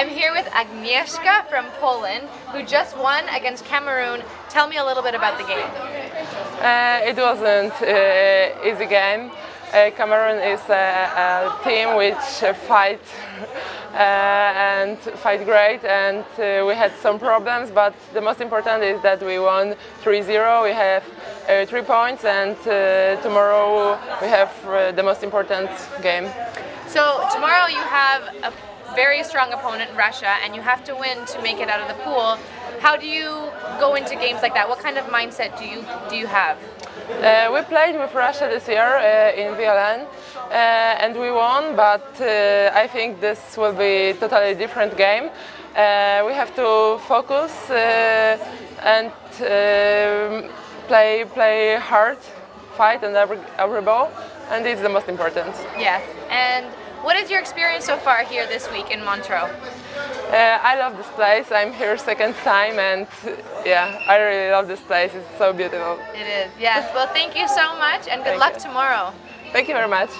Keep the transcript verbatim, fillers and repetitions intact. I'm here with Agnieszka from Poland, who just won against Cameroon. Tell me a little bit about the game. Uh, it wasn't an uh, easy game. Uh, Cameroon is a, a team which uh, fight uh, and fight great, and uh, we had some problems, but the most important is that we won three zero. We have uh, three points, and uh, tomorrow we have uh, the most important game. So tomorrow you have a very strong opponent, Russia, and you have to win to make it out of the pool. How do you go into games like that? What kind of mindset do you do you have? Uh, we played with Russia this year uh, in V L N uh, and we won, but uh, I think this will be a totally different game. Uh, we have to focus uh, and uh, play play hard, fight on every, every ball, and it's the most important. Yeah. And what is your experience so far here this week in Montreux? Uh, I love this place. I'm here second time, and yeah, I really love this place. It's so beautiful. It is, yes. Well, thank you so much, and good luck tomorrow. Thank you very much.